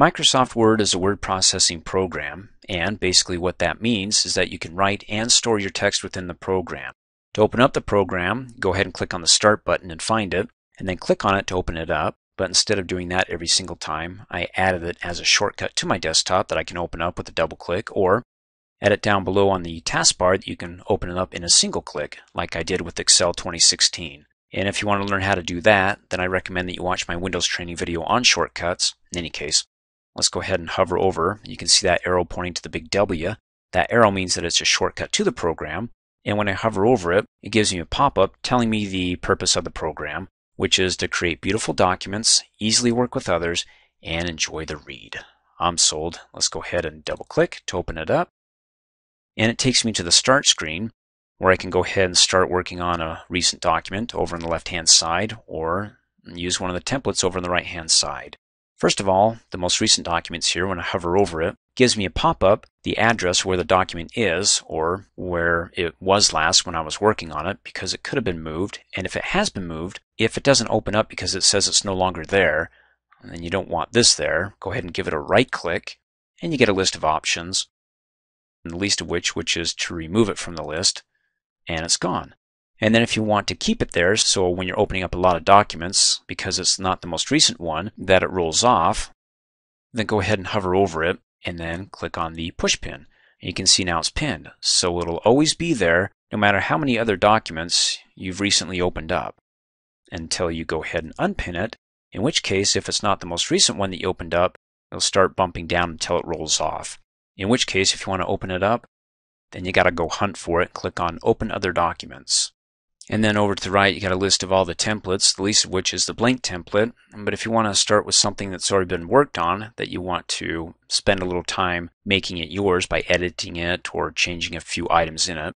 Microsoft Word is a word processing program, and basically what that means is that you can write and store your text within the program. To open up the program, go ahead and click on the Start button and find it, and then click on it to open it up. But instead of doing that every single time, I added it as a shortcut to my desktop that I can open up with a double click, or edit down below on the taskbar that you can open it up in a single click, like I did with Excel 2016. And if you want to learn how to do that, then I recommend that you watch my Windows training video on shortcuts. In any case, let's go ahead and hover over. You can see that arrow pointing to the big W. That arrow means that it's a shortcut to the program. And when I hover over it, it gives me a pop-up telling me the purpose of the program, which is to create beautiful documents, easily work with others, and enjoy the read. I'm sold. Let's go ahead and double-click to open it up. And it takes me to the Start screen, where I can go ahead and start working on a recent document over on the left-hand side, or use one of the templates over on the right-hand side. First of all, the most recent documents here, when I hover over it, gives me a pop-up, the address where the document is, or where it was last when I was working on it, because it could have been moved. And if it has been moved, if it doesn't open up because it says it's no longer there, and you don't want this there, go ahead and give it a right-click, and you get a list of options, and the least of which is to remove it from the list, and it's gone. And then if you want to keep it there, so when you're opening up a lot of documents, because it's not the most recent one, that it rolls off, then go ahead and hover over it, and then click on the push pin. And you can see now it's pinned, so it'll always be there, no matter how many other documents you've recently opened up, until you go ahead and unpin it, in which case, if it's not the most recent one that you opened up, it'll start bumping down until it rolls off. In which case, if you want to open it up, then you gotta go hunt for it, click on Open Other Documents. And then over to the right, you got a list of all the templates, the least of which is the blank template. But if you want to start with something that's already been worked on, that you want to spend a little time making it yours by editing it or changing a few items in it,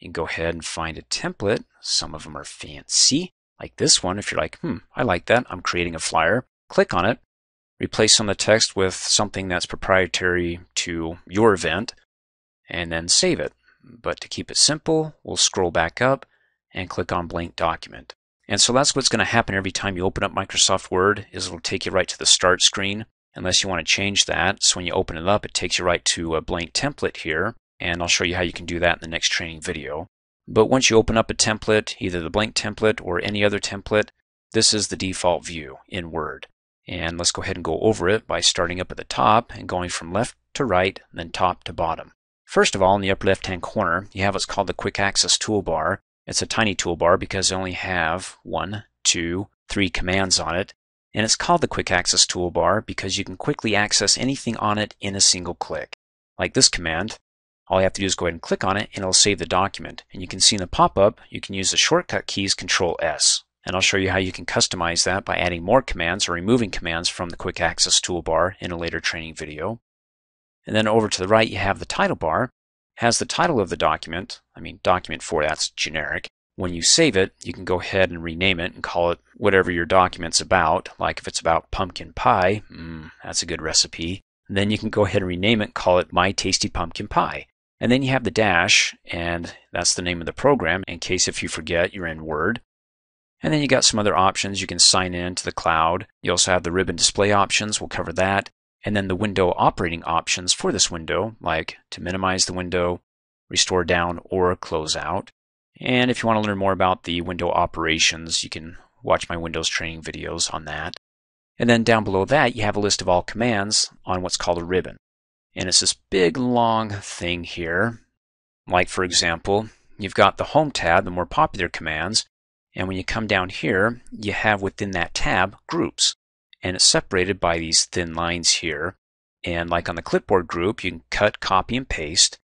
you can go ahead and find a template. Some of them are fancy, like this one. If you're like, I like that, I'm creating a flyer, click on it, replace some of the text with something that's proprietary to your event, and then save it. But to keep it simple, we'll scroll back up and click on blank document. And so that's what's going to happen every time you open up Microsoft Word, is it'll take you right to the Start screen, unless you want to change that. So when you open it up, it takes you right to a blank template here, and I'll show you how you can do that in the next training video. But once you open up a template, either the blank template or any other template, this is the default view in Word. And let's go ahead and go over it by starting up at the top and going from left to right, and then top to bottom. First of all, in the upper left-hand corner, you have what's called the Quick Access Toolbar. It's a tiny toolbar because I only have 1, 2, 3 commands on it, and it's called the Quick Access Toolbar because you can quickly access anything on it in a single click. Like this command, all you have to do is go ahead and click on it, and it'll save the document. And you can see in the pop-up, you can use the shortcut keys Control-S. And I'll show you how you can customize that by adding more commands or removing commands from the Quick Access Toolbar in a later training video. And then over to the right, you have the title bar. Has the title of the document. I mean, document 4, that's generic. When you save it, you can go ahead and rename it and call it whatever your document's about. Like if it's about pumpkin pie, that's a good recipe. And then you can go ahead and rename it and call it My Tasty Pumpkin Pie. And then you have the dash, and that's the name of the program in case if you forget you're in Word. And then you got some other options. You can sign in to the cloud. You also have the ribbon display options. We'll cover that. And then the window operating options for this window, like to minimize the window, restore down, or close out. And if you want to learn more about the window operations, you can watch my Windows training videos on that. And then down below that, you have a list of all commands on what's called a ribbon. And it's this big, long thing here. Like, for example, you've got the Home tab, the more popular commands. And when you come down here, you have within that tab, Groups. And it's separated by these thin lines here. And like on the clipboard group, you can cut, copy, and paste.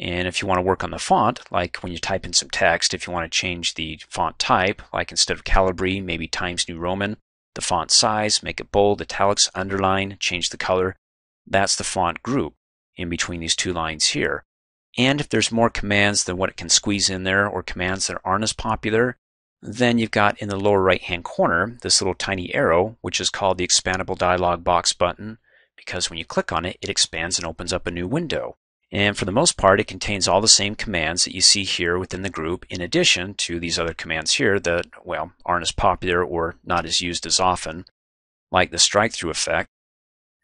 And if you want to work on the font, like when you type in some text, if you want to change the font type, like instead of Calibri, maybe Times New Roman, the font size, make it bold, italics, underline, change the color, that's the font group in between these two lines here. And if there's more commands than what it can squeeze in there, or commands that aren't as popular, then you've got in the lower right hand corner this little tiny arrow, which is called the expandable dialog box button, because when you click on it, it expands and opens up a new window. And for the most part, it contains all the same commands that you see here within the group, in addition to these other commands here that, well, aren't as popular or not as used as often, like the strike through effect.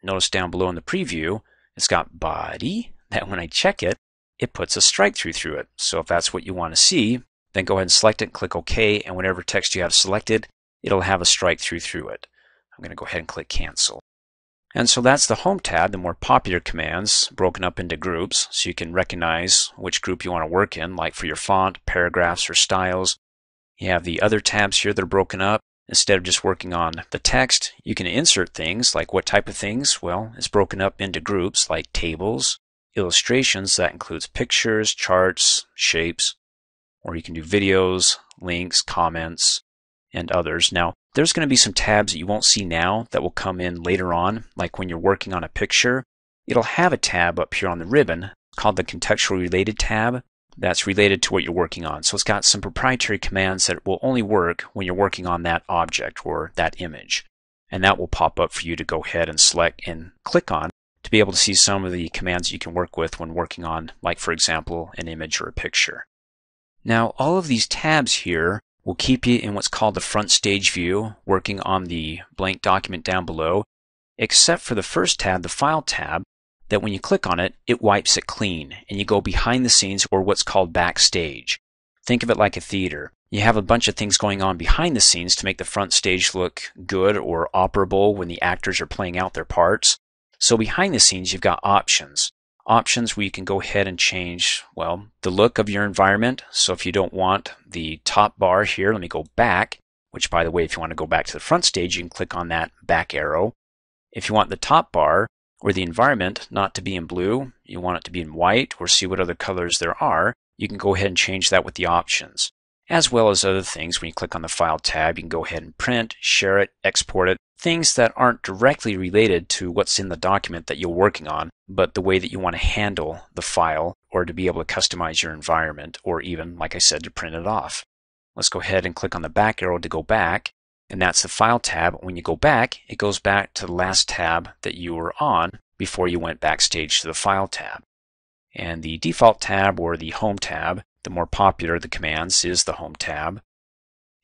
Notice down below in the preview, it's got body, that when I check it, it puts a strike through it. So if that's what you want to see, then go ahead and select it, click OK, and whatever text you have selected, it'll have a strike through it. I'm going to go ahead and click Cancel. And so that's the Home tab, the more popular commands broken up into groups, so you can recognize which group you want to work in, like for your font, paragraphs, or styles. You have the other tabs here that are broken up. Instead of just working on the text, you can insert things like what type of things? Well, it's broken up into groups like tables, illustrations, that includes pictures, charts, shapes, or you can do videos, links, comments, and others. Now, there's going to be some tabs that you won't see now that will come in later on, like when you're working on a picture. It'll have a tab up here on the ribbon called the Contextual Related tab. That's related to what you're working on. So it's got some proprietary commands that will only work when you're working on that object or that image. And that will pop up for you to go ahead and select and click on to be able to see some of the commands you can work with when working on, like for example, an image or a picture. Now all of these tabs here will keep you in what's called the front stage view, working on the blank document down below, except for the first tab, the File tab, that when you click on it, it wipes it clean and you go behind the scenes, or what's called backstage. Think of it like a theater. You have a bunch of things going on behind the scenes to make the front stage look good or operable when the actors are playing out their parts. So behind the scenes you've got options. Options where you can go ahead and change, well, the look of your environment. So if you don't want the top bar here, let me go back, which by the way, if you want to go back to the front stage, you can click on that back arrow. If you want the top bar, or the environment not to be in blue, you want it to be in white, or see what other colors there are, you can go ahead and change that with the options. As well as other things, when you click on the File tab, you can go ahead and print, share it, export it, things that aren't directly related to what's in the document that you're working on, but the way that you want to handle the file, or to be able to customize your environment, or even, like I said, to print it off. Let's go ahead and click on the back arrow to go back. And that's the File tab. When you go back, it goes back to the last tab that you were on before you went backstage to the File tab. And the default tab, or the Home tab, the more popular of the commands, is the Home tab.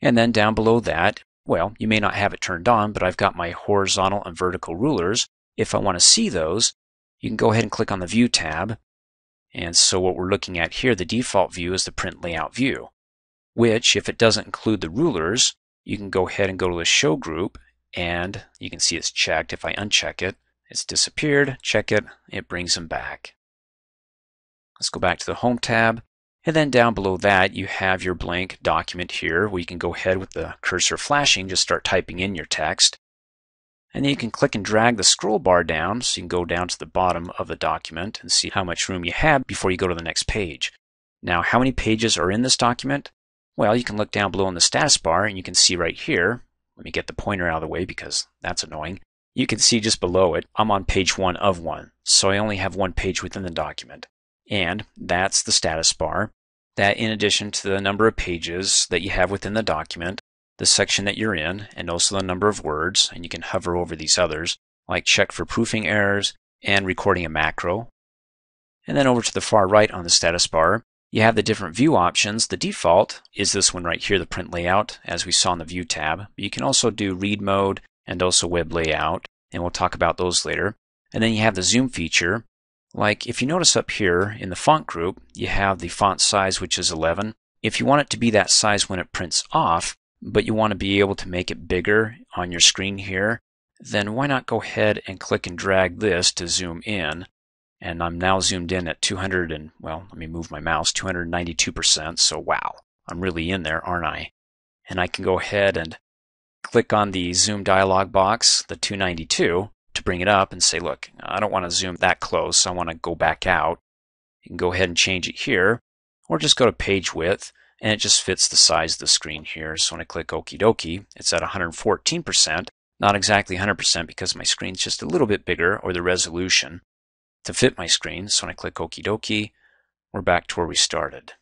And then down below that, well, you may not have it turned on, but I've got my horizontal and vertical rulers. If I want to see those, you can go ahead and click on the View tab. And so what we're looking at here, the default view, is the print layout view, which, if it doesn't include the rulers, you can go ahead and go to the Show group, and you can see it's checked. If I uncheck it, it's disappeared. Check it, it brings them back. Let's go back to the Home tab, and then down below that you have your blank document here, where you can go ahead with the cursor flashing, just start typing in your text. And then you can click and drag the scroll bar down, so you can go down to the bottom of the document and see how much room you have before you go to the next page. Now, how many pages are in this document? Well, you can look down below in the status bar, and you can see right here, let me get the pointer out of the way because that's annoying, you can see just below it, I'm on page 1 of 1, so I only have one page within the document. And that's the status bar. That, in addition to the number of pages that you have within the document, the section that you're in, and also the number of words, and you can hover over these others, like check for proofing errors and recording a macro. And then over to the far right on the status bar, you have the different view options. The default is this one right here, the print layout, as we saw in the View tab. You can also do read mode and also web layout, and we'll talk about those later. And then you have the zoom feature. Like if you notice up here in the font group, you have the font size, which is 11. If you want it to be that size when it prints off, but you want to be able to make it bigger on your screen here, then why not go ahead and click and drag this to zoom in. And I'm now zoomed in at 200 and, well, let me move my mouse, 292%, so wow, I'm really in there, aren't I? And I can go ahead and click on the zoom dialog box, the 292, to bring it up and say, look, I don't want to zoom that close, so I want to go back out. You can go ahead and change it here, or just go to page width, and it just fits the size of the screen here. So when I click okie dokie, it's at 114%, not exactly 100% because my screen's just a little bit bigger, or the resolution, to fit my screen. So when I click okie dokie, we're back to where we started.